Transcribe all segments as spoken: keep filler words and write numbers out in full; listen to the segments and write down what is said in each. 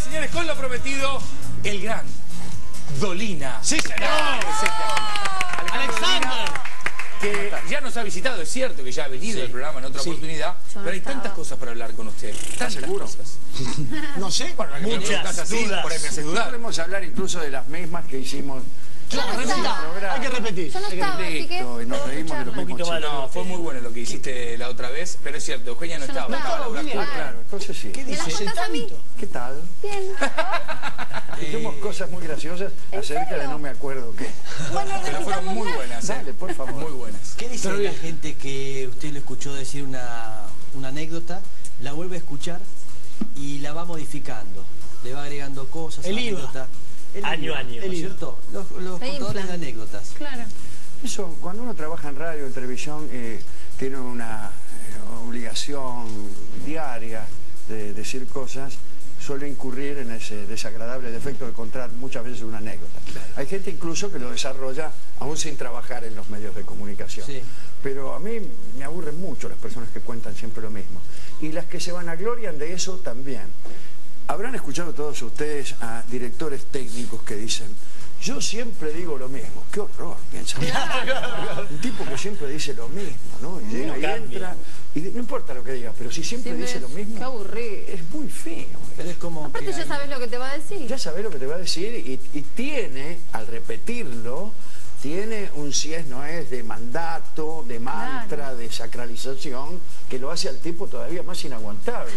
y señores, con lo prometido, el gran Dolina. Sí, señor. Alejandro Dolina, que ya nos ha visitado, es cierto que ya ha venido sí. el programa en otra sí. oportunidad, yo pero hay estaba. tantas cosas para hablar con usted. ¿Estás seguro? Cosas. No sé, bueno, muchas así, dudas. Por ahí me hace dudar. Podemos hablar incluso de las mismas que hicimos. Claro, no no hay que repetir. Yo no estaba, así que... Nos reímos de los mismos chicos. No, fue muy bueno lo que hiciste la otra vez, pero es cierto, Eugenia no estaba. No estaba Laura, claro, entonces sí. ¿Qué dices? ¿Qué tal? Bien. Dijimos cosas muy graciosas acerca de no me acuerdo qué. Pero fueron muy buenas, ¿eh? Dale, por favor. Muy buenas. ¿Qué dice la gente que usted lo escuchó decir una, una anécdota, la vuelve a escuchar y la va modificando? Le va agregando cosas, anécdotas. El año a año, ¿no es cierto? Los, los contadores de anécdotas. Claro. Eso, cuando uno trabaja en radio, en televisión, eh, tiene una eh, obligación diaria de decir cosas, suele incurrir en ese desagradable defecto de contar muchas veces una anécdota. Claro. Hay gente incluso que lo desarrolla aún sin trabajar en los medios de comunicación. Sí. Pero a mí me aburren mucho las personas que cuentan siempre lo mismo. Y las que se vanaglorian de eso también. Habrán escuchado todos ustedes a directores técnicos que dicen, yo siempre digo lo mismo. ¡Qué horror! Piensan. Un tipo que siempre dice lo mismo, ¿no? Y llega y entra, y no importa lo que digas, pero si siempre dice lo mismo... ¡Qué aburrido! Es muy feo. Pero es como aparte ya sabes lo que te va a decir. Ya sabes lo que te va a decir y, y tiene, al repetirlo, tiene un si es no es de mandato, de mantra, claro, de sacralización, que lo hace al tipo todavía más inaguantable.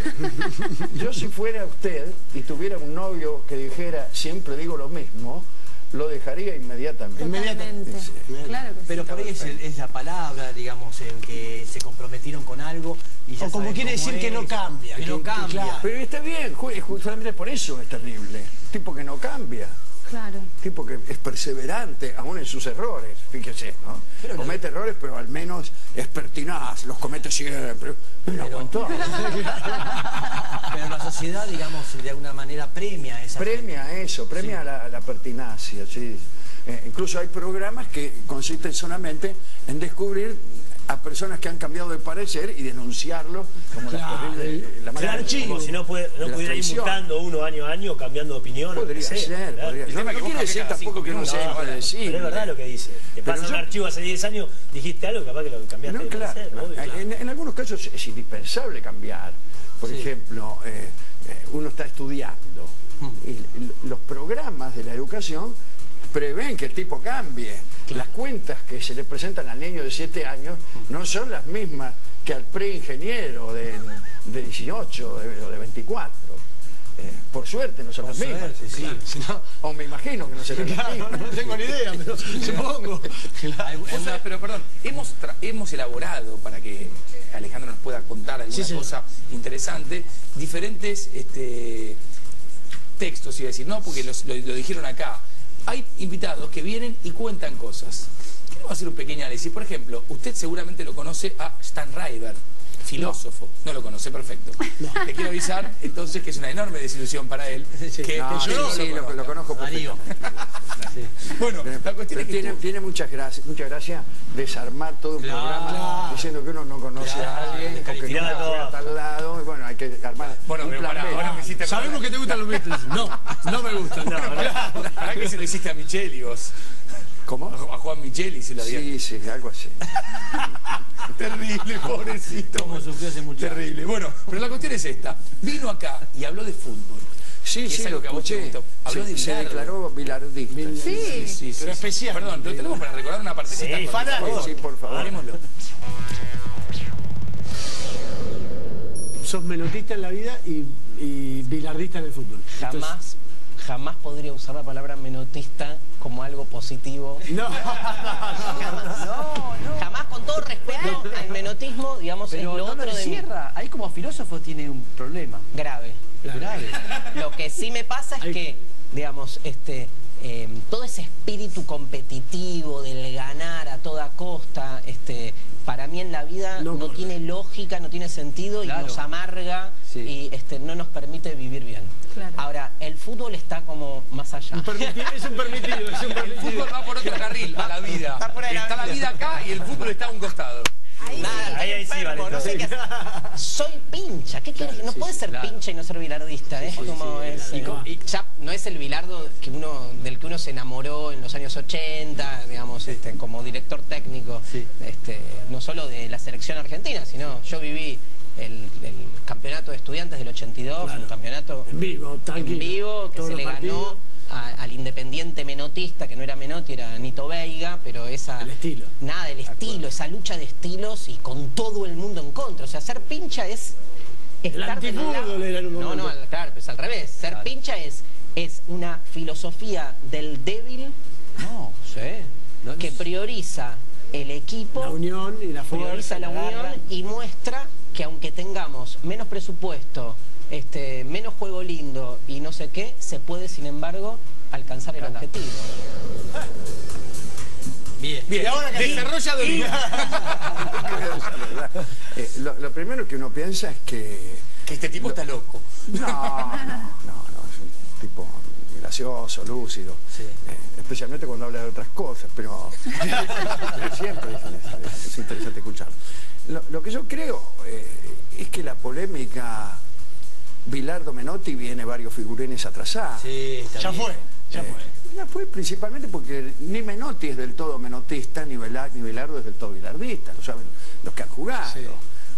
Yo si fuera usted y tuviera un novio que dijera siempre digo lo mismo, lo dejaría inmediatamente. Inmediatamente. Sí. Claro que sí. Pero por ahí es, el, es la palabra, digamos, en que se comprometieron con algo. Y ya o como quiere decir es, que no cambia. Que, que no cambia. Que, claro. Pero está bien, justamente por eso es terrible. Tipo que no cambia. Claro. Tipo que es perseverante aún en sus errores, fíjese, ¿no? Pero comete no. errores, pero al menos es pertinaz, los comete siempre. Pero aguantó. Pero la sociedad, digamos, de alguna manera premia esa. Premia gente. eso, premia sí. la, la pertinacia, sí. Eh, incluso hay programas que consisten solamente en descubrir a personas que han cambiado de parecer y denunciarlo como claro, la, de, la manera claro, de, como si no, puede, no pudiera ir mutando uno año a año, cambiando de opinión. Podría ser, ser podría. No, no quiere decir tampoco que no se deje de decir. Pero es verdad lo que dice. Te pero pasa yo, un archivo hace diez años, dijiste algo, capaz que lo cambiaste no, de claro, parecer, ¿no? Claro. En, en algunos casos es indispensable cambiar. Por sí. ejemplo, eh, uno está estudiando hmm. y los programas de la educación prevén que el tipo cambie. Claro. Las cuentas que se le presentan al niño de siete años no son las mismas que al preingeniero de, de dieciocho o de, de veinticuatro. Eh, por suerte no son por las mismas. Suerte, sí. Claro. Si no, o me imagino que no serán las mismas. No, no tengo ni idea, pero supongo. Claro. O sea, pero perdón, hemos, hemos elaborado para que Alejandro nos pueda contar alguna sí, cosa sí. interesante, diferentes este, textos, iba a decir, no, porque los, lo, lo dijeron acá. Hay invitados que vienen y cuentan cosas. Queremos hacer un pequeño análisis. Por ejemplo, usted seguramente lo conoce a Stan Ryder, filósofo. No, no lo conoce, perfecto. No. Le quiero avisar, entonces, que es una enorme desilusión para él. Sí. Que no, yo sí, no lo, lo, lo conozco perfectamente. Sí. Bueno, pero, la cuestión es que tiene, tiene muchas gracias, mucha gracia desarmar todo un claro, programa claro, diciendo que uno no conoce claro, a alguien, o que nunca fue a tal lado, y bueno, hay que armar bueno, un pero plan para, B. Ahora me hiciste sabemos que te gustan los Beatles. No, no me gustan. Bueno, no, para, no. ¿Para qué se lo hiciste a Micheli vos? ¿Cómo? A Juan Micheli se lo dieron. Sí, sí, algo así. Terrible, pobrecito. Como sufrió hace mucho. Terrible. Bueno, pero la cuestión es esta. Vino acá y habló de fútbol. Sí, sí, lo escuché. Habló de se declaró bilardista. bilardista. Sí, sí, sí, sí, pero especial. Perdón, lo tenemos para recordar una partecita. Sí, fanático. Sí, por favor. Hagámoslo. Sos melotista en la vida y, y bilardista en el fútbol. Jamás. Entonces, jamás podría usar la palabra menotista como algo positivo. No, no, no. Jamás, con todo respeto, el menotismo, digamos, pero es lo no otro lo de cierra. Ahí como filósofo tiene un problema. Grave. Claro. Grave. Lo que sí me pasa es Ay. que, digamos, este, eh, todo ese espíritu competitivo del ganar a toda costa, este, para mí en la vida no, no tiene lógica, no tiene sentido claro. y nos amarga sí. y este, no nos permite vivir bien. Claro. Ahora, el fútbol está como más allá. Un permitido, es un permitido, es un permitido. El fútbol va por otro carril, a la vida. Está, está la vida acá y el fútbol está a un costado. Ahí, nada, ahí, ahí sí, vale, no sé qué hacer. Soy pincha, ¿qué quieres? Claro, no sí, puedes ser claro. pincha y no ser bilardista, ¿eh? Sí, como sí, es, claro. y, y ya no es el bilardo que uno, del que uno se enamoró en los años ochenta, digamos, sí. este, como director técnico, sí. este, no solo de la selección argentina, sino yo viví el, el campeonato de estudiantes del ochenta y dos, claro. un campeonato en vivo, en vivo que se le ganó a, al independiente menotista, que no era Menotti, era Nito Veiga, pero esa... El estilo. Nada, el estilo, esa lucha de estilos y con todo el mundo en contra. O sea, ser pincha es... es el antifútbol era en un momento. No, no, claro, pues al revés. Ser claro. pincha es, es una filosofía del débil no, sé, no, que prioriza el equipo, la unión y la fuerza. Prioriza la, la unión garra. Y muestra que aunque tengamos menos presupuesto, Este, menos juego lindo y no sé qué, se puede, sin embargo, alcanzar el objetivo. Bien. Bien. Y ahora que desarrolla Dolina. eh, lo, lo primero que uno piensa es que... Que este tipo lo, está loco. No, no, no, no, es un tipo gracioso, lúcido. Sí. Eh, especialmente cuando habla de otras cosas, pero... pero siempre dicen eso, es interesante escucharlo. Lo, lo que yo creo eh, es que la polémica... Bilardo Menotti viene varios figurines atrasados. Sí, está ya bien. fue, ya eh, fue. Ya fue principalmente porque ni Menotti es del todo menotista, ni Bilardo, ni Bilardo es del todo bilardista, lo saben los que han jugado. Sí.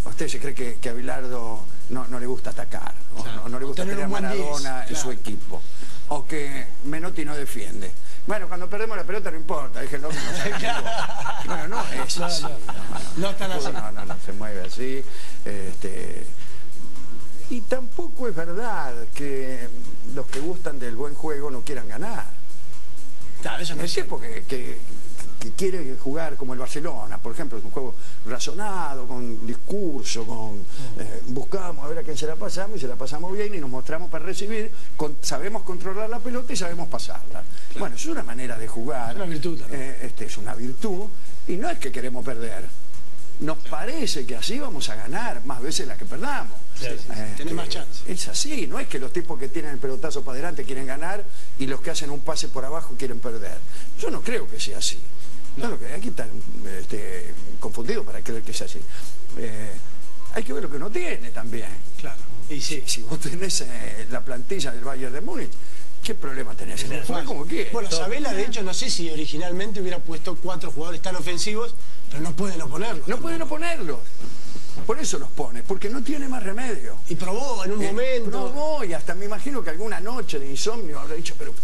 Usted se cree que, que a Bilardo no, no le gusta atacar, o claro. no, no le gusta tener a Maradona diez, en claro. su equipo, o que Menotti no defiende. Bueno, cuando perdemos la pelota no importa, dije el hombre no sabe qué. Bueno, no es así. No, no, no. No están así. No, no, no se mueve así. Este... Y tampoco es verdad que los que gustan del buen juego no quieran ganar. Claro, eso no es cierto. Que, que, que quiere jugar como el Barcelona, por ejemplo, es un juego razonado, con discurso, con eh, buscamos a ver a quién se la pasamos y se la pasamos bien y nos mostramos para recibir, con, sabemos controlar la pelota y sabemos pasarla. Claro. Bueno, es una manera de jugar. Es una virtud, ¿no? eh, este, es una virtud y no es que queremos perder. Nos parece que así vamos a ganar más veces las que perdamos. Sí, sí, sí. Eh, Tenés más chance. Es así, no es que los tipos que tienen el pelotazo para adelante quieren ganar y los que hacen un pase por abajo quieren perder. Yo no creo que sea así. No, no aquí están este, confundidos para creer que sea así. Eh, hay que ver lo que uno tiene también. Claro. Y sí. Si vos tenés eh, la plantilla del Bayern de Múnich, ¿qué problema tenés? En el juego, como quieres. Bueno, Sabela, de hecho, no sé si originalmente hubiera puesto cuatro jugadores tan ofensivos, pero no pueden oponerlos. No pueden oponerlos. Por eso los pone, porque no tiene más remedio. Y probó en un eh, momento. Probó y hasta me imagino que alguna noche de insomnio habrá dicho, pero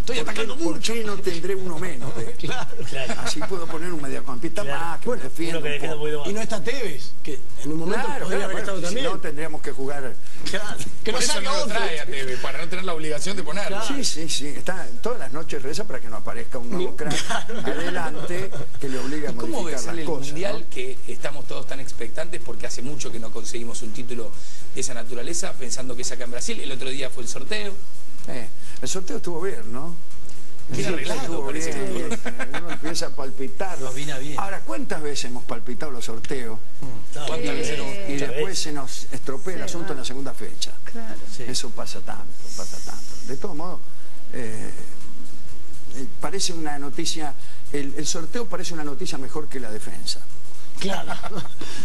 estoy atacando mucho y no tendré uno menos. De... claro, claro. Así puedo poner un mediocampista claro. más, que bueno, me defiendo. Que un y no está Tevez, que en un momento claro, podría claro, haber estado bueno, también. Si no, tendríamos que jugar. Claro. Que por no eso no lo trae a Tevez, para no tener la obligación de ponerlo. Claro. Sí, sí, sí. Está, todas las noches reza para que no aparezca un nuevo crack claro. adelante que le obliga a modificar ¿Cómo ves las el cosas, mundial ¿no? que estamos todos tan expectantes porque hace mucho que no conseguimos un título de esa naturaleza, pensando que es acá en Brasil? El otro día fue el sorteo. Eh, el sorteo estuvo bien, ¿no? Qué arreglado, estuvo bien, que... uno empieza a palpitar. Bien. Ahora, ¿cuántas veces hemos palpitado los sorteos? ¿Cuántas sí. veces? Y Muchas después veces. se nos estropea sí, el asunto ah. en la segunda fecha. Claro. Sí. Eso pasa tanto, pasa tanto. De todos modos, eh, parece una noticia, el, el sorteo parece una noticia mejor que la defensa. Claro.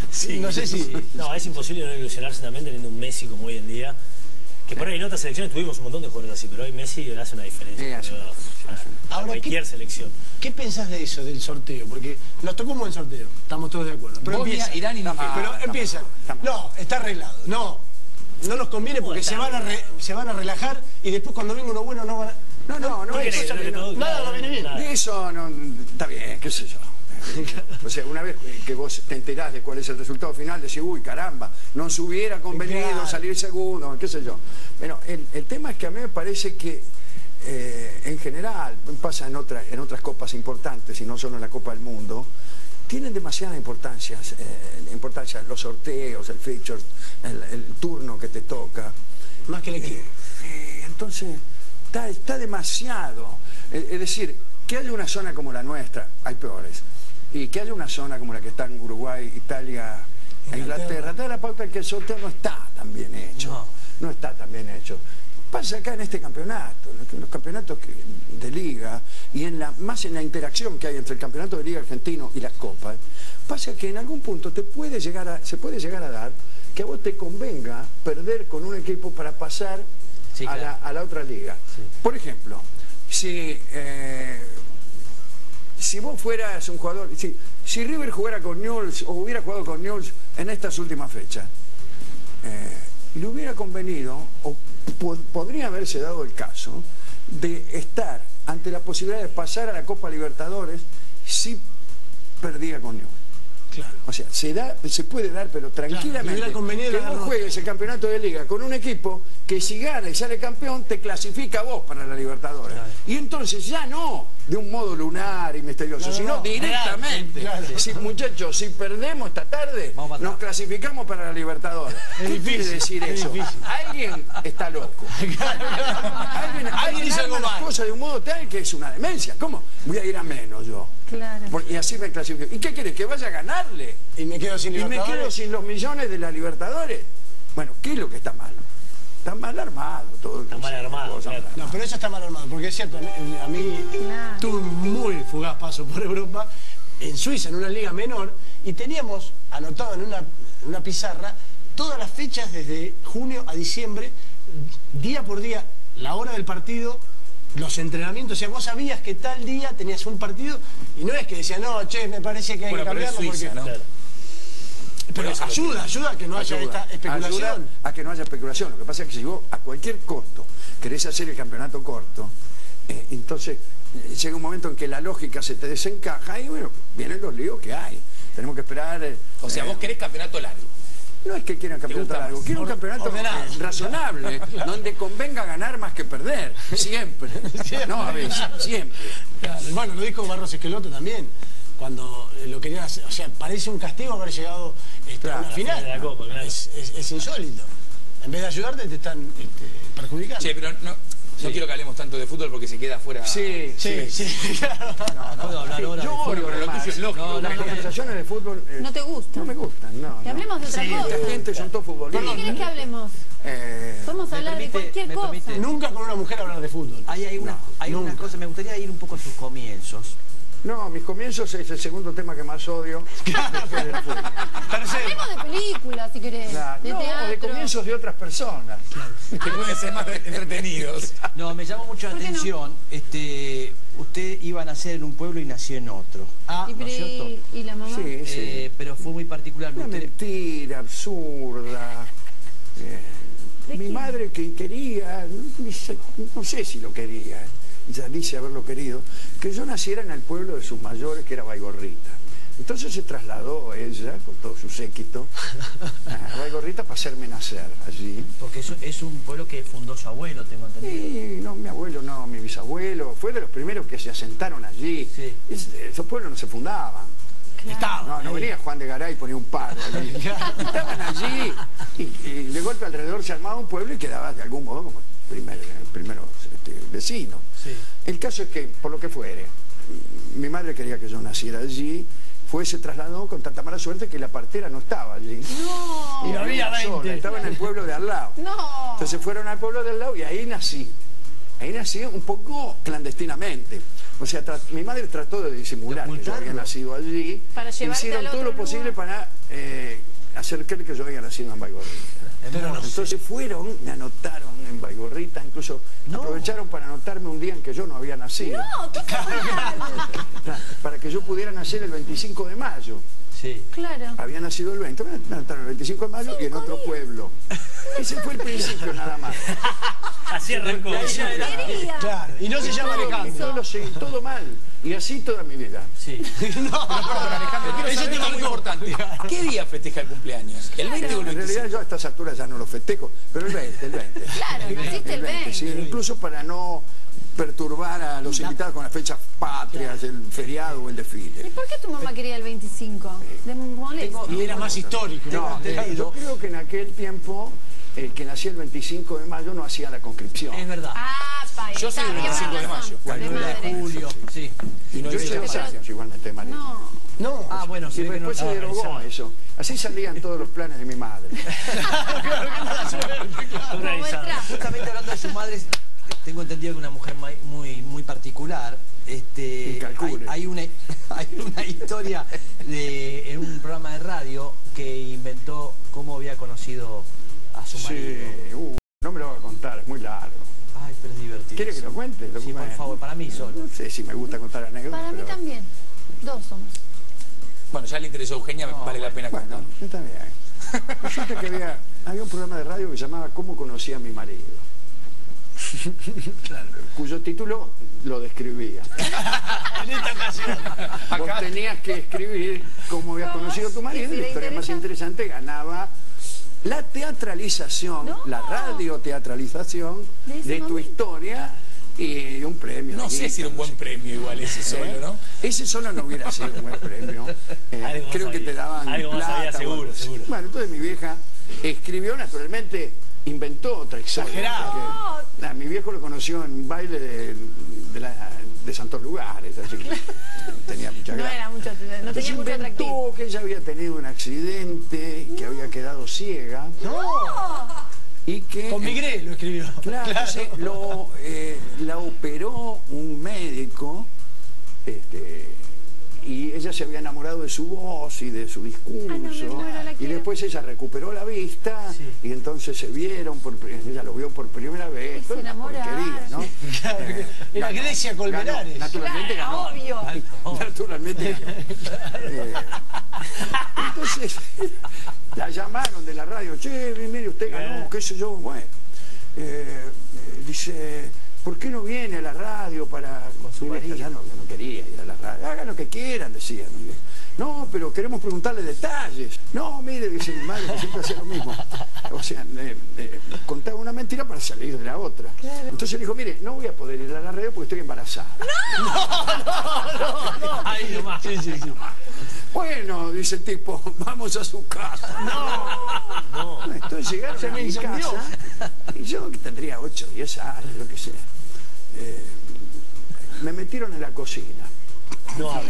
sí, no sé si... Sí. No, es imposible no ilusionarse también teniendo un Messi como hoy en día. Que por ahí en otras selecciones tuvimos un montón de jugadores así, pero hoy Messi hace una diferencia. Sí, a, a, a cualquier ¿qué, selección. ¿Qué pensás de eso, del sorteo? Porque nos tocó un buen sorteo, estamos todos de acuerdo. Pero Bobia, empieza, Irán y no, ah, pero empiezan. No, está arreglado. No, no nos conviene porque se van, a re, se van a relajar y después cuando venga uno bueno no van a... No, no, no, es eso. Nada no viene bien. De eso no... Está bien, qué sé yo. O sea, una vez que vos te enterás de cuál es el resultado final, decís, uy, caramba, no se hubiera convenido claro. salir segundo, qué sé yo. Bueno, el, el tema es que a mí me parece que, eh, en general, pasa en, otra, en otras copas importantes, y no solo en la Copa del Mundo, tienen demasiada importancia, eh, importancia los sorteos, el feature, el, el turno que te toca. Más que el equipo. Eh, eh, entonces, está, está demasiado. Eh, es decir, que haya una zona como la nuestra, hay peores. Y que haya una zona como la que está en Uruguay, Italia e Inglaterra, te da la pauta que el sorteo no está tan bien hecho. No, no está tan bien hecho. pasa acá en este campeonato, en los campeonatos que, de liga, y en la más en la interacción que hay entre el campeonato de liga argentino y las copas, pasa que en algún punto te puede llegar a, se puede llegar a dar que a vos te convenga perder con un equipo para pasar sí, claro. a, la, a la otra liga. Sí. Por ejemplo, si, eh, si vos fueras un jugador, si, si River jugara con Newell's o hubiera jugado con Newell's en estas últimas fechas, eh, le hubiera convenido, o po podría haberse dado el caso, de estar ante la posibilidad de pasar a la Copa Libertadores si perdía con Newell's. Claro. O sea, se da, se puede dar, pero tranquilamente, claro, que vos juegues el campeonato de liga con un equipo que si gana y sale campeón te clasifica a vos para la Libertadores, claro. Y entonces ya no de un modo lunar y misterioso, no, no, sino no, directamente, claro, claro. Si, muchachos, si perdemos esta tarde nos clasificamos para la Libertadores. ¿Qué quiere decir eso? Alguien está loco. Alguien, alguien dice algo mal, cosa de un modo tal que es una demencia. ¿Cómo? Voy a ir a menos yo. Claro. Por, y así me clasifico. ¿Y qué quieres? ¿Que vaya a ganarle? ¿Y me quedo sin Libertadores? ¿Y me quedo sin los millones de la Libertadores? Bueno, ¿qué es lo que está mal? Está mal armado todo. Está mal armado, claro. No, pero eso está mal armado, porque es cierto, a mí claro. tuve un muy fugaz paso por Europa, en Suiza, en una liga menor, y teníamos anotado en una, una pizarra todas las fechas desde junio a diciembre, día por día, la hora del partido, los entrenamientos. O sea, vos sabías que tal día tenías un partido y no es que decían, no, che, me parece que hay bueno, que cambiarlo pero es Suiza, porque... ¿no? Claro. Pero bueno, ayuda, ayuda a que no ayuda, haya esta especulación. Ayuda a que no haya especulación. Lo que pasa es que si vos a cualquier costo querés hacer el campeonato corto, eh, entonces eh, llega un momento en que la lógica se te desencaja y bueno, vienen los líos que hay. Tenemos que esperar... Eh, o sea, vos querés campeonato largo. No es que quieran campeonato largo, quiero un campeonato razonable, claro. donde convenga ganar más que perder, siempre, siempre. no a veces, claro. siempre. Claro. Bueno, lo dijo Barros Esqueloto también, cuando lo querían hacer, o sea, parece un castigo haber llegado este, claro, a la final, final de la Copa, claro. es, es, es insólito, en vez de ayudarte te están este, perjudicando. Sí, pero no... Sí. No quiero que hablemos tanto de fútbol porque se queda fuera. Sí, sí, sí. sí. Claro. No, no, puedo hablar ahora. Yo odio, pero lo tuyo es lógico. No, las conversaciones de fútbol. Eh, no te gustan. No me gustan, no. Que hablemos de otra sí, cosa. La gente son todos futbolistas. ¿Qué quieres que hablemos? Eh, Podemos hablar permite, de cualquier cosa. Permite. Nunca con una mujer hablar de fútbol. Hay, hay, una, no, hay unas cosas. Me gustaría ir un poco a sus comienzos. No, mis comienzos es el segundo tema que más odio. Hablemos de películas, si querés. Nah, de no, teatro. De comienzos de otras personas. Claro. Que pueden ser más entretenidos. No, me llamó mucho la atención. No? Este, usted iba a nacer en un pueblo y nació en otro. Ah, ¿no es cierto? ¿Y la mamá? Sí, sí. Eh, pero fue muy particular. Una usted... mentira absurda. Eh, mi quién? madre que quería, no sé si lo quería. Ya dice haberlo querido, que yo naciera en el pueblo de sus mayores, que era Baigorrita. Entonces se trasladó ella, con todo su séquito, a Baigorrita para hacerme nacer allí. Porque eso es un pueblo que fundó su abuelo, tengo entendido. Sí, no, mi abuelo no, mi bisabuelo. Fue de los primeros que se asentaron allí. Sí. Es, esos pueblos no se fundaban. Claro. No, no venía Juan de Garay y ponía un paro allí. Estaban allí y, y de golpe alrededor se armaba un pueblo y quedaba de algún modo como primer, primero este, vecino. Sí. El caso es que, por lo que fuere, mi madre quería que yo naciera allí, fue, se trasladó con tanta mala suerte que la partera no estaba allí. No, y no había veinte. Estaba en el pueblo de al lado. No. Entonces fueron al pueblo de al lado y ahí nací. Ahí nací un poco clandestinamente. O sea, mi madre trató de disimular que yo había nacido allí. Para hicieron todo lo posible para eh, hacer creer que yo había nacido en Baigorrita. Pero no, entonces fueron, me anotaron en Baigorrita, incluso no. aprovecharon para anotarme un día en que yo no había nacido. No, ¿qué para, para que yo pudiera nacer el veinticinco de mayo. Sí. Claro. Había nacido el veinte, me anotaron el veinticinco de mayo y en otro días. pueblo. Ese fue el principio nada más. Así arrancó. Claro. Y no se llama Alejandro. Yo lo sé, todo mal. Y así toda mi vida. Sí. No, perdón, Alejandro, quiero saber algo muy importante. ¿Qué día festeja el cumpleaños? ¿El veinte o el veinticinco? En realidad yo a estas alturas ya no lo festejo, pero el veinte, el veinte. Claro, naciste el veinte. Sí, incluso para no perturbar a los invitados con las fechas patrias, el feriado o el desfile. ¿Y por qué tu mamá quería el veinticinco? De molesto. Y era más histórico. No, yo creo que en aquel tiempo... El que nació el veinticinco de mayo no hacía la conscripción. Es verdad. Ah, pa, yo soy el veinticinco de mayo. Bueno, de, de julio. Sí. Y no yo hice dos años igualmente, María. No. No, ah, bueno, sí, después se derogó eso. Así salían todos los planes de mi madre. Claro que mala suerte, claro. Justamente hablando de su madre, tengo entendido que una mujer muy, muy particular. Este, hay, hay, una, hay una historia de, en un programa de radio que inventó cómo había conocido a su marido. Sí, uh, no me lo voy a contar, es muy largo. Ay, pero es divertido. ¿Quieres que lo cuente? Lo sí, por es. favor, para mí solo. No sé si me gusta contar anécdotas. Para pero... mí también, dos somos. Bueno, ya le interesó a Eugenia, no, vale la pena bueno, contar. Yo también. Resulta que había, había un programa de radio que se llamaba ¿Cómo conocí a mi marido? Claro. Cuyo título lo describía. En esta ocasión. Vos Acá. tenías que escribir cómo habías no, conocido a tu marido, y pero más interesante ganaba la teatralización, no. la radioteatralización de, de tu historia y un premio. No sé si era un buen premio igual ese solo, ¿eh? ¿no? Ese solo no hubiera sido un buen premio. Eh, creo sabía. que te daban Algo plata. Sabía, seguro, bueno. seguro. Bueno, entonces mi vieja escribió naturalmente... Inventó otra exagerada. Nah, mi viejo lo conoció en un baile de, de, la, de santos lugares, así que tenía mucha gracia. No era mucho, no tenía mucho atractivo. Que ella había tenido un accidente, que había quedado ciega. ¡No! Y que... Con Migré lo escribió. Claro, claro. Sí, lo, eh, la operó un médico, este... y ella se había enamorado de su voz y de su discurso. Ah, no, no, no, no, y después ella recuperó la vista, sí. y entonces se vieron, por, ella lo vio por primera vez. Se porquería, ¿no? Claro, eh, era ganó, Grecia Colmenares. Ganó, naturalmente claro, ganó. Obvio. Ganó, naturalmente ganó. Eh, entonces la llamaron de la radio, che, mire, usted ganó, qué sé yo. Bueno, eh, dice... ¿Por qué no viene a la radio para consumir? Ya no, no quería ir a la radio. Hagan lo que quieran, decían. No, pero queremos preguntarle detalles. No, mire, dice mi madre, que siempre hacía lo mismo. O sea, eh, eh, contaba una mentira para salir de la otra. Claro. Entonces le dijo, mire, no voy a poder ir a la radio porque estoy embarazada. ¡No! ¡No, no, no! Ahí nomás. Sí, sí, sí. Bueno, dice el tipo, vamos a su casa. No, no. Entonces llegaron a mi casa, y yo que tendría ocho, diez años, lo que sea, eh, me metieron en la cocina. No,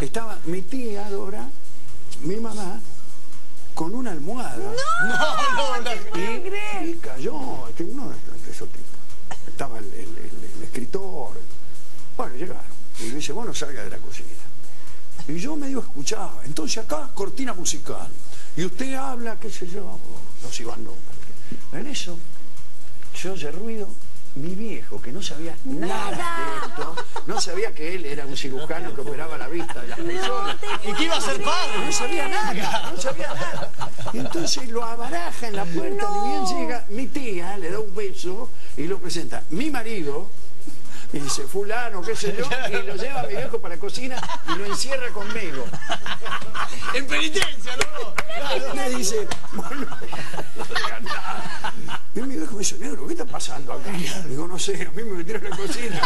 estaba mi tía Dora, mi mamá, con una almohada. No, no, no. Y, y cayó, este, uno de esos tipos. Estaba el, el, el, el escritor. Bueno, llegaron. Y le dice, vos no salgas de la cocina. Y yo medio escuchaba. Entonces acá, cortina musical. Y usted habla, qué sé yo, no se iban nombres. En eso, se oye ruido. Mi viejo, que no sabía nada, nada de esto, no sabía que él era un cirujano que operaba la vista de las personas. No, y que iba a ser padre, no sabía nada, no sabía nada. Y entonces lo abaraja en la puerta, no. y bien llega, mi tía le da un beso y lo presenta. Mi marido, y dice, fulano, qué sé yo, y lo lleva a mi viejo para la cocina y lo encierra conmigo. En penitencia, ¿no? Me dice, bueno, no diga nada. Y mi viejo me dice, negro, ¿qué está pasando acá? Digo, no sé, a mí me metieron en la cocina.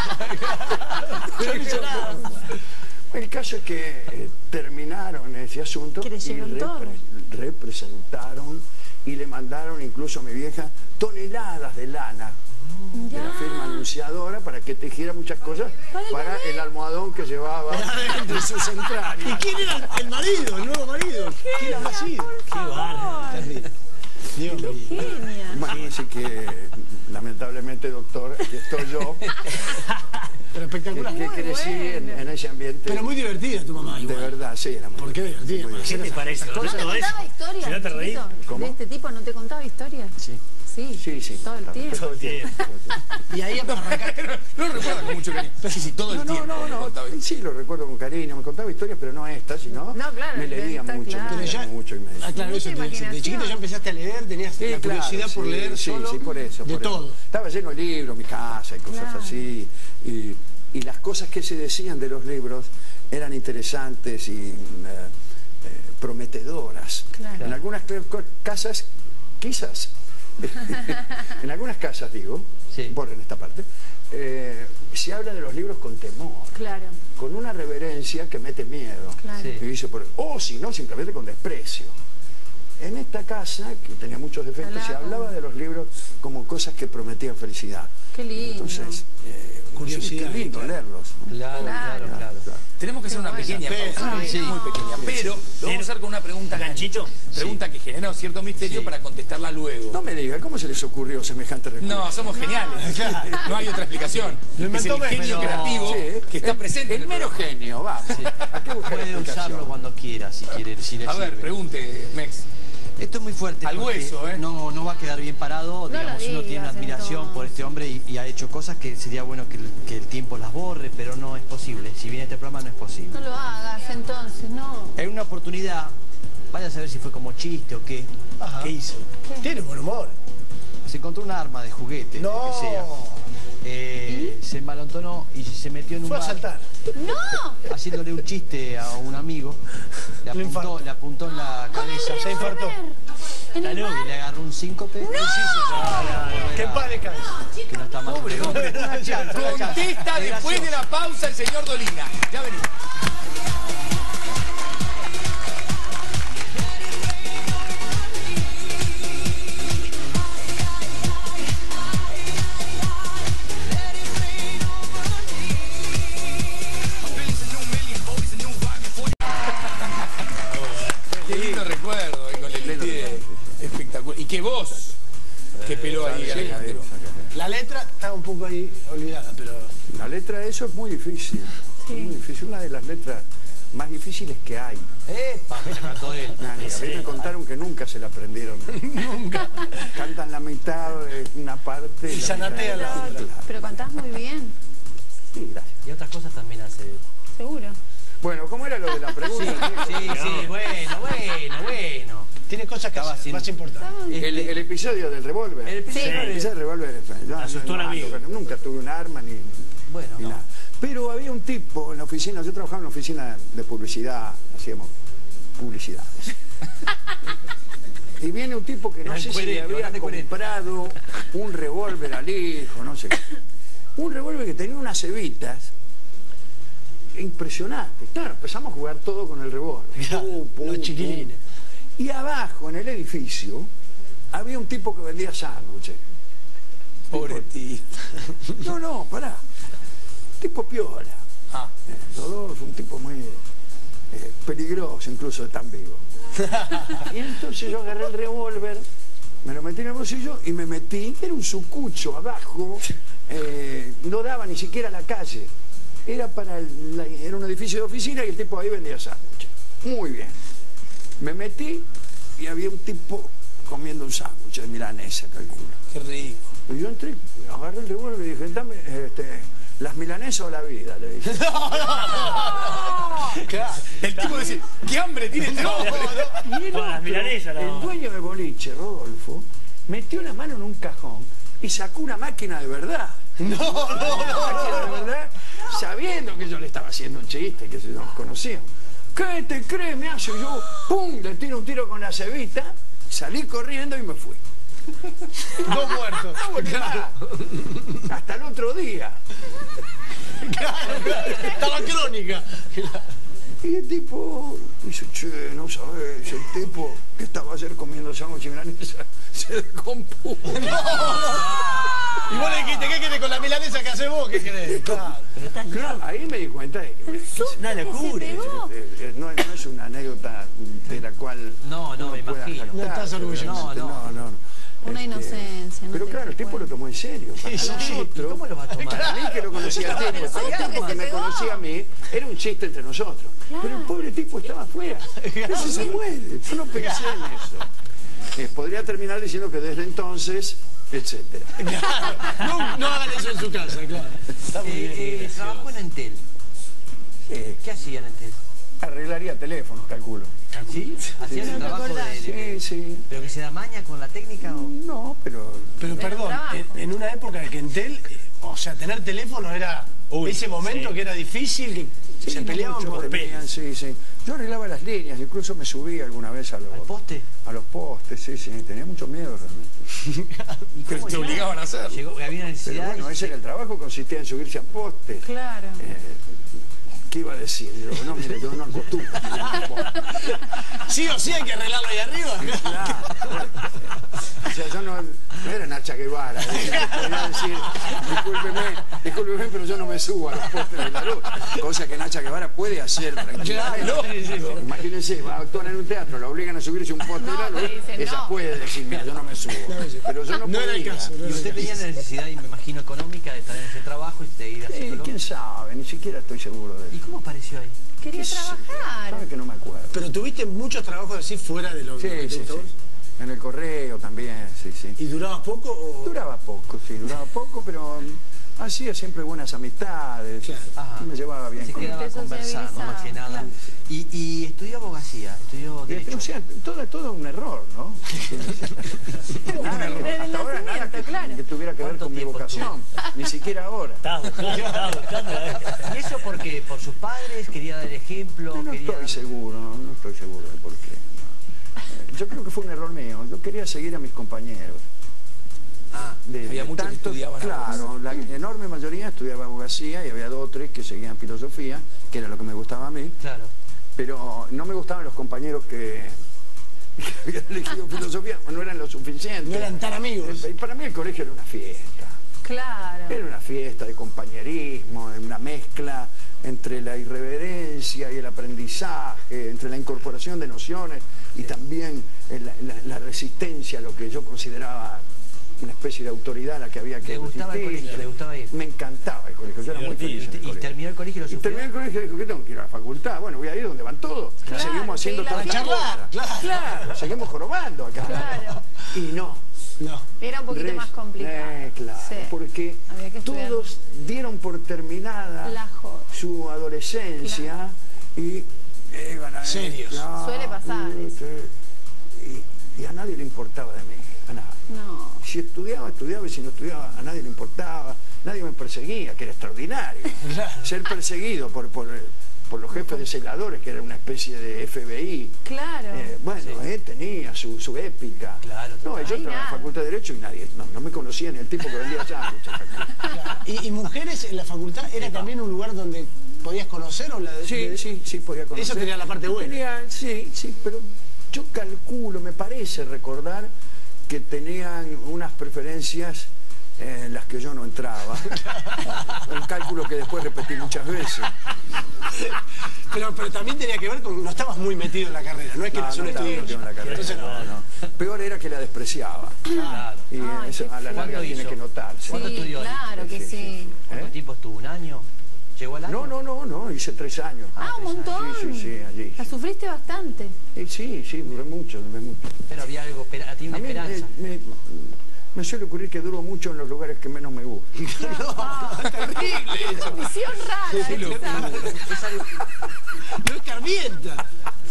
El caso es que eh, terminaron ese asunto y repre representaron y le mandaron incluso a mi vieja toneladas de lana de la firma anunciadora para que tejiera muchas cosas para el almohadón que llevaba entre sus entrañas. ¿Y quién era el marido, el nuevo marido? ¿Quién era así? ¡Qué bárbaro! Dios mío. Bueno, así que lamentablemente, doctor, aquí estoy yo. Pero espectacular. Que, que crecí bueno. en, en ese ambiente. Pero muy divertida tu mamá. Igual. De verdad, sí, era muy divertida. ¿Por qué divertida? ¿Qué te parece? ¿No te contaba historias? ¿No te reí? ¿De este tipo no te contaba historias? Sí. Sí, sí, sí. Todo el tiempo. Todo el tiempo. Y ahí arrancar... No lo recuerdo con mucho cariño. Sí, sí, todo el no, tiempo. No, no, no. Sí, lo recuerdo con cariño. Me contaba historias, pero no estas, sino... No, claro. Me leía mucho. Claro. Me leía ya, mucho y me decía. Ah, claro, eso te decía. De chiquito ya empezaste a leer, tenías sí, la claro, curiosidad sí, por leer sí, solo. Sí, sí, por eso. De por todo. Eso. Estaba lleno de libros, mi casa y cosas claro. así. Y, y las cosas que se decían de los libros eran interesantes y eh, eh, prometedoras. Claro. En algunas casas, quizás... en algunas casas, digo, sí. borren esta parte, eh, se habla de los libros con temor, claro. con una reverencia que mete miedo, claro. sí. y dice por, o si no, simplemente con desprecio. En esta casa, que tenía muchos defectos, claro. se hablaba de los libros como cosas que prometían felicidad. Qué lindo. Entonces, eh, curiosidad, qué lindo, claro, leerlos. Claro, claro, claro, claro, claro. Tenemos que hacer una bueno, pequeña pausa, sí, muy pequeña, pero lo vamos a hacer con una pregunta, ganchito, pregunta sí, que genera cierto misterio, sí, para contestarla luego. No me diga, ¿cómo se les ocurrió semejante recurso? No, somos geniales, claro, no hay otra explicación. No, es el genio creativo, sí, que está presente. El, el mero genio, va. Sí. Puede usarlo cuando quiera, si quiere. Si le a sirve. Ver, pregunte, Mex. Esto es muy fuerte. Al hueso, ¿eh? No, no va a quedar bien parado. No, digamos, digas, uno tiene una admiración entonces por este hombre y, y ha hecho cosas que sería bueno que el, que el tiempo las borre, pero no es posible. Si viene este programa, no es posible. No lo hagas entonces, no. En una oportunidad, vaya a saber si fue como chiste o qué. Ajá. ¿Qué hizo? ¿Qué? Tiene buen humor. Se encontró un arma de juguete, no, lo que sea. Eh, se malentonó y se metió en un fue bar a saltar. ¡No! Haciéndole un chiste a un amigo. Le apuntó, le apuntó en la cabeza. Se infartó. Y le agarró un síncope. ¡No! ¡Que en paz descanse! Que no está mal. Pobre hombre. Contesta después de la pausa el señor Dolina. Ya venimos. Que vos, que peló ahí. Sí, adentro. La letra está un poco ahí olvidada, pero... La letra de eso es muy difícil. Sí. Es muy difícil. Una de las letras más difíciles que hay. ¡Epa! Me cantó él. A mí me contaron que nunca se la aprendieron. Nunca. Cantan la mitad, una parte... Y sanatea la otra. Pero cantás muy bien. Sí, gracias. Y otras cosas también hace. Seguro. Bueno, ¿cómo era lo de la pregunta? Sí, sí, sí, bueno, bueno, bueno. Tiene cosas que sin... más importantes. El, el episodio del revólver. El episodio, sí, del... El episodio del revólver. No, asustó a un amigo. Nunca tuve un arma ni, bueno, ni no, nada. Pero había un tipo en la oficina, yo trabajaba en una oficina de publicidad, hacíamos publicidades. Y viene un tipo que no, no sé si le había comprado un revólver al hijo, no sé. Un revólver que tenía unas cebitas. Impresionante. Claro, empezamos a jugar todo con el revólver. Pum, pum, los chiquilines. Y abajo, en el edificio, había un tipo que vendía sándwiches. Pobre tipo. No, no, pará. Tipo piola. Ah. Todos un tipo muy eh, peligroso, incluso de tan vivo. Y entonces yo agarré el revólver, me lo metí en el bolsillo y me metí. Era un sucucho abajo, eh, no daba ni siquiera a la calle. Era, para el, la, era un edificio de oficina y el tipo ahí vendía sándwiches. Muy bien. Me metí y había un tipo comiendo un sándwich de milanesa, calculo. Qué rico. Y yo entré, agarré el revólver y dije, dame este, las milanesas o la vida, le dije. ¡No, no, no! Claro, el claro, tipo dice, ¿qué hambre tiene este hombre? No, no. Y el, otro, milanesa, no, el dueño de boliche, Rodolfo, metió la mano en un cajón y sacó una máquina de verdad. No, no, no, no, no, no, no. Sabiendo que yo le estaba haciendo un chiste, que nos conocíamos. ¿Qué te crees? Me hace yo, pum, le tiro un tiro con la cebita, salí corriendo y me fui. Dos muertos. No volví más. Hasta el otro día. Claro, claro. Estaba crónica. Y el tipo dice, che, no sabes, el tipo que estaba ayer comiendo sándwich y milanesa se descompuso. No, no. Y vos le dijiste, ¿qué querés con la milanesa que haces vos? ¿Qué querés? Claro, claro, ahí me di cuenta de que es una locura. No, no es una anécdota de la cual no, no, me imagino. Jactar, no estás orgulloso. No, no, no, no, no. Una este, inocencia. No, pero claro, el tipo lo tomó en serio. Para sí, nosotros, ¿cómo lo va a tomar? Para mí que lo conocía al tipo, para el tipo que me conocía a mí, era un chiste entre nosotros. Claro. Pero el pobre tipo estaba afuera. Eso se muere. Yo no pensé en eso. Eh, podría terminar diciendo que desde entonces, etcétera. No, no hagan eso en su casa, claro. Está muy eh, bien. Eh, ¿Trabajó en Entel? Eh, ¿Qué hacía en Entel? Arreglaría teléfonos, calculo. ¿Sí? ¿Hacía sí, el trabajo de, de...? Sí, sí. ¿Pero que se da maña con la técnica o...? No, pero... Pero, pero perdón, en, en una época que Entel... O sea, tener teléfono era... Uy, ese momento sí, que era difícil, que sí, se peleaban mucho, por peleas. Sí, sí. Yo arreglaba las líneas, incluso me subí alguna vez a los... ¿Al poste? A los postes, sí, sí. Tenía mucho miedo realmente. Pero te obligaban a hacerlo. Llegó, había necesidad... Pero bueno, ese se... era el trabajo, consistía en subirse a postes. Claro. Eh, ¿Qué iba a decir? Yo, no, mire, yo no acostumbro. Sí o sí hay que arreglarlo ahí arriba. Sí, claro. O sea, yo no, no era Nacha Guevara. Podría decir, discúlpeme, discúlpeme, pero yo no me subo a los postes de la luz. Cosa que Nacha Guevara puede hacer tranquilamente. No, sí, sí, sí. Imagínense, va a actuar en un teatro, la obligan a subirse un poste no, de la luz. Dice, ella no. puede decir, mira, yo no me subo. Pero yo no, no podía. Era el caso, no era. Y usted tenía la necesidad, y me imagino, económica de estar en ese trabajo y de ir a hacerlo. Sí, quién sabe, ni siquiera estoy seguro de eso. ¿Y cómo apareció ahí? Quería trabajar. Sabe que no me acuerdo. Pero tuviste muchos trabajos así fuera de los... Sí, sí, sí. En el correo también, sí, sí. ¿Y duraba poco o...? Duraba poco, sí, duraba poco, pero hacía siempre buenas amistades. Claro. Ah, me llevaba bien. Se con quedaba conversando, más que nada. Claro. Y, y estudió abogacía, estudió derecho. O sea, todo, todo un error, ¿no? Nada, un error. Hasta ahora nada que, claro. que tuviera que ver con mi vocación. Tú? Ni siquiera ahora. Estaba buscando, estaba buscando. ¿Y eso porque por sus padres quería dar ejemplo? No, no quería... estoy seguro, no estoy seguro de por qué. Yo creo que fue un error mío. Yo quería seguir a mis compañeros. Ah, de, había muchos que estudiaban Claro, la mm. enorme mayoría estudiaba abogacía y había dos o tres que seguían filosofía, que era lo que me gustaba a mí. Claro. Pero no me gustaban los compañeros que, que habían elegido filosofía, no eran lo suficiente. No eran tan amigos. Y para mí el colegio era una fiesta. Claro. Era una fiesta de compañerismo, una mezcla entre la irreverencia y el aprendizaje, entre la incorporación de nociones y también la, la, la resistencia a lo que yo consideraba una especie de autoridad a la que había que resistir. ¿Le gustaba el colegio? ¿Le gustaba ir? Me encantaba el colegio, yo era muy feliz en el colegio. ¿Y terminó el colegio y lo sufrió? Y terminó el colegio y dijo, ¿qué tengo que ir a la facultad? Bueno, voy a ir donde van todos. Claro, seguimos haciendo toda la charla. Claro, claro, seguimos jorobando acá. Claro. Y no. No. Era un poquito Res, más complicado. Eh, claro, sí. Porque todos dieron por terminada la su adolescencia claro. y eh, a, serios. Eh, claro, suele pasar eh, eso. Y, y a nadie le importaba de mí, a nada. No. Si estudiaba, estudiaba, y si no estudiaba, a nadie le importaba. Nadie me perseguía, que era extraordinario. Claro. Ser perseguido por... por por los jefes de celadores, que era una especie de F B I. Claro. Eh, bueno, sí. eh, tenía su, su épica. Claro. No, yo entraba en la Facultad de Derecho y nadie, no, no me conocía ni el tipo que vendía sándwiches. Claro. ¿Y, ¿Y mujeres en la facultad era sí, también un lugar donde podías conocer o la de, Sí, de... sí, sí, podía conocer. Eso tenía la parte buena. Tenía, sí, sí, pero yo calculo, me parece recordar que tenían unas preferencias en las que yo no entraba. Un cálculo que después repetí muchas veces. Pero, pero también tenía que ver con... No estabas muy metido en la carrera, no es que no, no, no estaba metido en la carrera. Entonces, no, no. Peor era que la despreciaba. Claro. Y Ay, eso, a la larga tiene hizo? que notarse. ¿Cuánto sí, estudió? Claro que sí. sí. ¿Cuánto ¿Eh? tiempo estuvo? ¿Un año? ¿Llegó al año? No, no, no, no, hice tres años. Ah, un montón. Años. Sí, sí, sí, allí. ¿La sufriste bastante? Eh, sí, sí, duré mucho, duré mucho. Pero había algo, a ti una a esperanza. Mí, me, me, Me suele ocurrir que duro mucho en los lugares que menos me gustan. No, ah, terrible eso. Visión rara. Sí, lo, no escarmienta.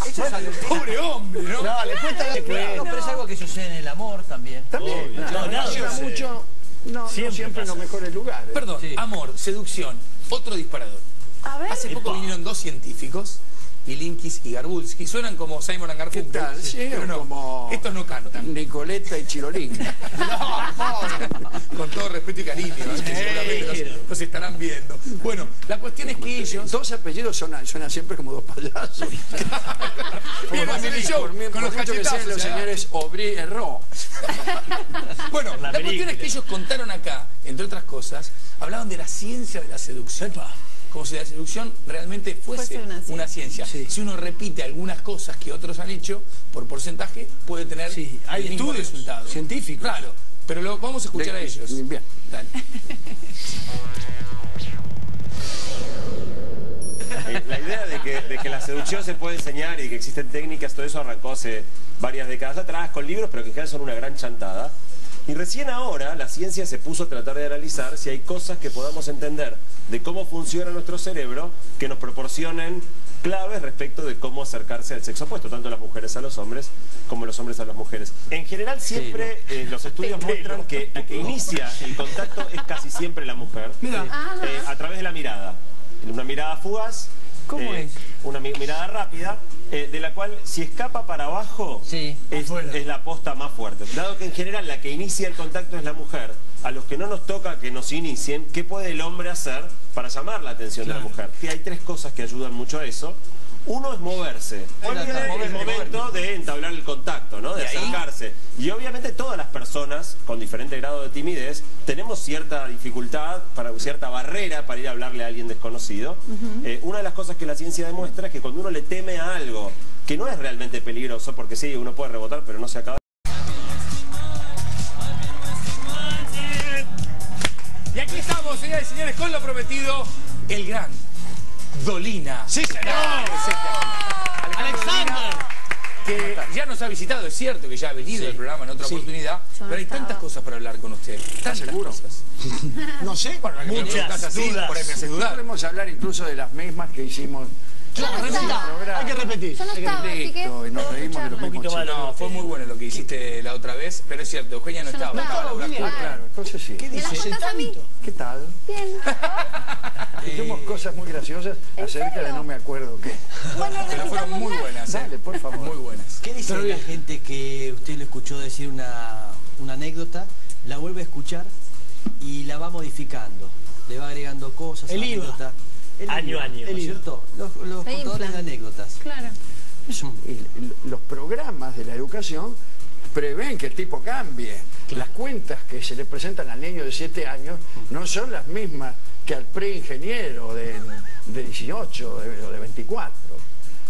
Eso es algo, pobre hombre, ¿no? No, le cuesta la no, pero es algo que sucede en el amor también. También. Obvio, no, no, no, no, no, mucho, no, siempre, no siempre en los mejores lugares. Perdón, sí. amor, seducción, otro disparador. A ver. Hace poco vinieron dos científicos. Y Linkies y Garbulski suenan como Simon and Garfunkel. Sí, pero no, como estos no cantan. Nicoleta y Chirolín. No, no, con todo respeto y cariño, ¿no? Que seguramente los, los estarán viendo. Bueno, la cuestión es que ellos... Dos apellidos suenan, suenan siempre como dos payasos. Bien, así el show, con, con los cachetazos. Los señores Aubry Erró. Bueno, la, la cuestión es que ellos contaron acá, entre otras cosas, hablaban de la ciencia de la seducción. Como si la seducción realmente fuese una ciencia. Una ciencia. Sí. Si uno repite algunas cosas que otros han hecho, por porcentaje, puede tener sí, hay el mismo resultado. Científico. Claro, pero lo vamos a escuchar de, a ellos. Bien, dale. La idea de que, de que la seducción se puede enseñar y que existen técnicas, todo eso arrancó hace varias décadas atrás con libros, pero que en general son una gran chantada. Y recién ahora la ciencia se puso a tratar de analizar si hay cosas que podamos entender de cómo funciona nuestro cerebro que nos proporcionen claves respecto de cómo acercarse al sexo opuesto, tanto las mujeres a los hombres como los hombres a las mujeres. En general siempre eh, los estudios muestran que la que inicia el contacto es casi siempre la mujer, eh, eh, a través de la mirada. Una mirada fugaz, ¿Cómo eh, es? una mirada rápida. Eh, de la cual, si escapa para abajo, sí, es, es la posta más fuerte. Dado que en general la que inicia el contacto es la mujer, a los que no nos toca que nos inicien, ¿qué puede el hombre hacer para llamar la atención claro. de la mujer? Y hay tres cosas que ayudan mucho a eso. Uno es moverse. Uno es el momento de entablar el contacto, ¿no? De acercarse. Y obviamente todas las personas con diferente grado de timidez tenemos cierta dificultad, para, cierta barrera para ir a hablarle a alguien desconocido. Uh-huh. eh, una de las cosas que la ciencia demuestra es que cuando uno le teme a algo que no es realmente peligroso, porque sí, uno puede rebotar, pero no se acaba. Y aquí estamos, señoras y señores, con lo prometido, el gran Dolina. Sí, señor. ¡Oh! Alejandro, que ya nos ha visitado, es cierto que ya ha venido sí. el programa en otra sí. oportunidad, yo pero hay estaba. tantas cosas para hablar con usted. ¿Estás seguro? Cosas. No sé, bueno, muchas así, dudas. Por ahí me hace dudar. Podemos hablar incluso de las mismas que hicimos. Claro, no hay que repetir. Yo no estaba, así que... Nos no reímos de los poquito mal. No, fue muy bueno lo que hiciste la otra vez, pero es cierto, Eugenia no estaba. No estaba Laura, claro. Entonces sí. ¿Qué dices? ¿Qué tal? Bien. Dijimos cosas muy graciosas acerca de no me acuerdo qué. Bueno, pero fueron muy buenas. Dale, por favor. Muy buenas. ¿Qué dice la gente que usted lo escuchó decir una, una anécdota, la vuelve a escuchar y la va modificando? Le va agregando cosas. El anécdota. El año a año, ¿no es cierto? Los, los contadores de anécdotas. Claro. El, los programas de la educación prevén que el tipo cambie. Claro. Las cuentas que se le presentan al niño de siete años no son las mismas que al preingeniero de, de dieciocho o de, de veinticuatro.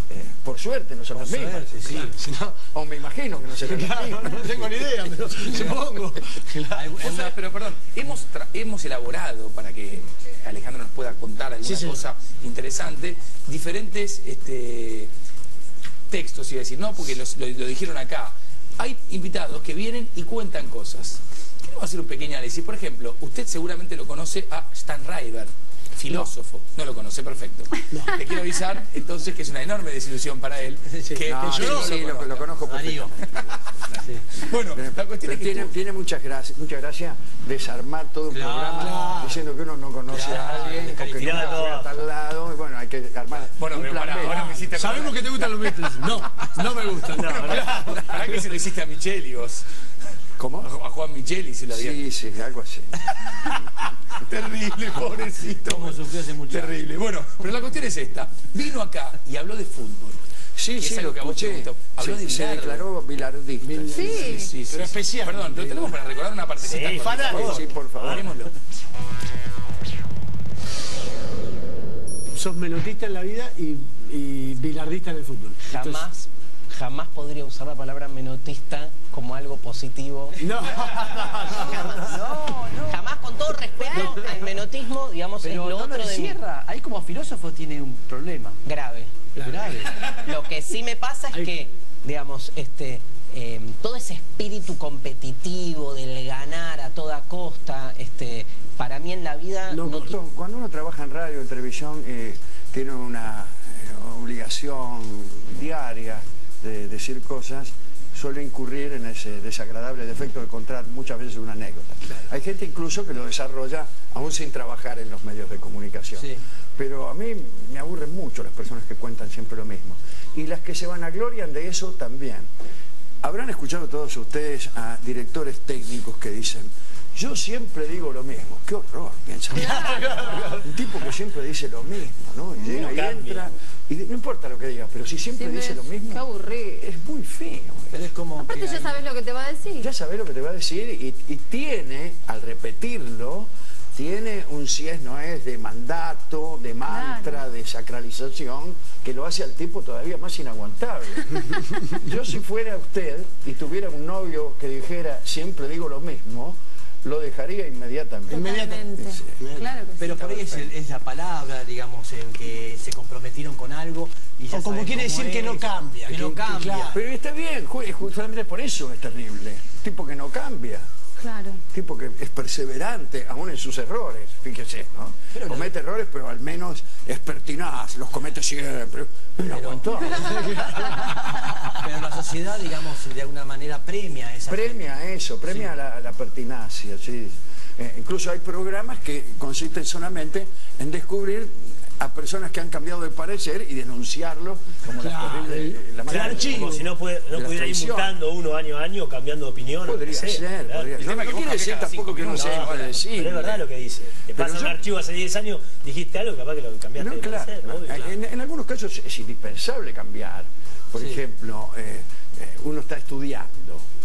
Eh, por suerte no son por las mismas. Suerte, sí. Claro. Si no, o me imagino que no serán las mismas. No, no tengo ni idea, pero supongo. Claro. O sea, pero perdón, hemos, tra hemos elaborado para que Alejandro nos pueda contar alguna sí, sí. cosa interesante, diferentes este, textos, iba a decir, no, porque los, lo, lo dijeron acá. Hay invitados que vienen y cuentan cosas. Queremos hacer un pequeño análisis. Por ejemplo, usted seguramente lo conoce a Stan Ryder, filósofo. No, no lo conoce, perfecto. No. Le quiero avisar, entonces, que es una enorme desilusión para él. Sí, que no, yo no sí, lo, lo conozco perfectamente. Sí. Bueno, pero, la cuestión es que tiene, tú... tiene muchas gracias, muchas gracias desarmar todo un claro, programa claro. diciendo que uno no conoce claro, a alguien, o que no a tal lado, y bueno, hay que armar. Bueno, pero pará, ahora me hiciste. Sabemos que te gustan los Beatles. No, no me gustan. Bueno, no, pará, no. Pará que se lo hiciste a Micheli vos. ¿Cómo? A Juan Micheli se lo había. Sí, sí, algo así. Terrible, pobrecito. Como sufrió ese muchacho. Terrible. Bueno, pero la cuestión es esta. Vino acá y habló de fútbol. Sí, sí, lo que escuché. Habló de se declaró bilardista. Sí, sí, sí, sí. Pero especial. Perdón, lo tenemos para recordar una partecita. Sí, sí, por favor. Hagámoslo. Sos melotista en la vida y, y bilardista en el fútbol. Jamás. Entonces, jamás podría usar la palabra menotista como algo positivo. No, no, no, no. Jamás, con todo respeto al menotismo, digamos, pero es lo no otro lo de cierra. Ahí como filósofo tiene un problema. Grave. Claro. Grave. Lo que sí me pasa es Hay... que, digamos, este... Eh, todo ese espíritu competitivo del ganar a toda costa, este, para mí en la vida... No, no... Cuando uno trabaja en radio, en televisión, eh, tiene una eh, obligación diaria de decir cosas, suele incurrir en ese desagradable defecto de contar muchas veces una anécdota. Claro. Hay gente incluso que lo desarrolla aún sin trabajar en los medios de comunicación. Sí. Pero a mí me aburren mucho las personas que cuentan siempre lo mismo. Y las que se vanaglorian de eso también. Habrán escuchado todos ustedes a directores técnicos que dicen: yo siempre digo lo mismo. ¡Qué horror! Piensa. Un tipo que siempre dice lo mismo, ¿no? Y llega y entra... Y no importa lo que digas, pero si siempre, siempre dice lo mismo... Qué aburrido. Es muy feo. Pero es como aparte que ya hay... sabes lo que te va a decir. Ya sabes lo que te va a decir y, y tiene, al repetirlo, tiene un si es no es de mandato, de mantra, claro. de sacralización, que lo hace al tipo todavía más inaguantable. Yo si fuera usted y tuviera un novio que dijera siempre digo lo mismo... lo dejaría inmediatamente. Inmediatamente. Sí. Claro que sí. Pero por ahí es, el, es la palabra, digamos, en que se comprometieron con algo. Y ya o como quiere decir es, que no cambia. Que, que no cambia. Claro. Pero está bien, justamente por eso es terrible. Tipo que no cambia. Claro. Tipo que es perseverante aún en sus errores, fíjese, ¿no? Pero comete no. errores, pero al menos es pertinaz, los comete siempre. Pero aguantó. Pero la sociedad, digamos, de alguna manera premia esa. Premia gente. eso, premia sí. la, la pertinacia, sí. Eh, incluso hay programas que consisten solamente en descubrir a personas que han cambiado de parecer y denunciarlo como claro, las terribles, la manera claro, de, como si no, puede, no pudiera ir mutando uno año a año, cambiando de opinión. Podría ser, ser podría. No, no quiere decir tampoco que no sea para decir. Pero es verdad lo que dice. Te pasa un archivo hace diez años, dijiste algo, capaz que lo cambiaste. No, claro, de parecer, no, claro. En, en algunos casos es indispensable cambiar. Por sí. ejemplo, eh, uno está estudiando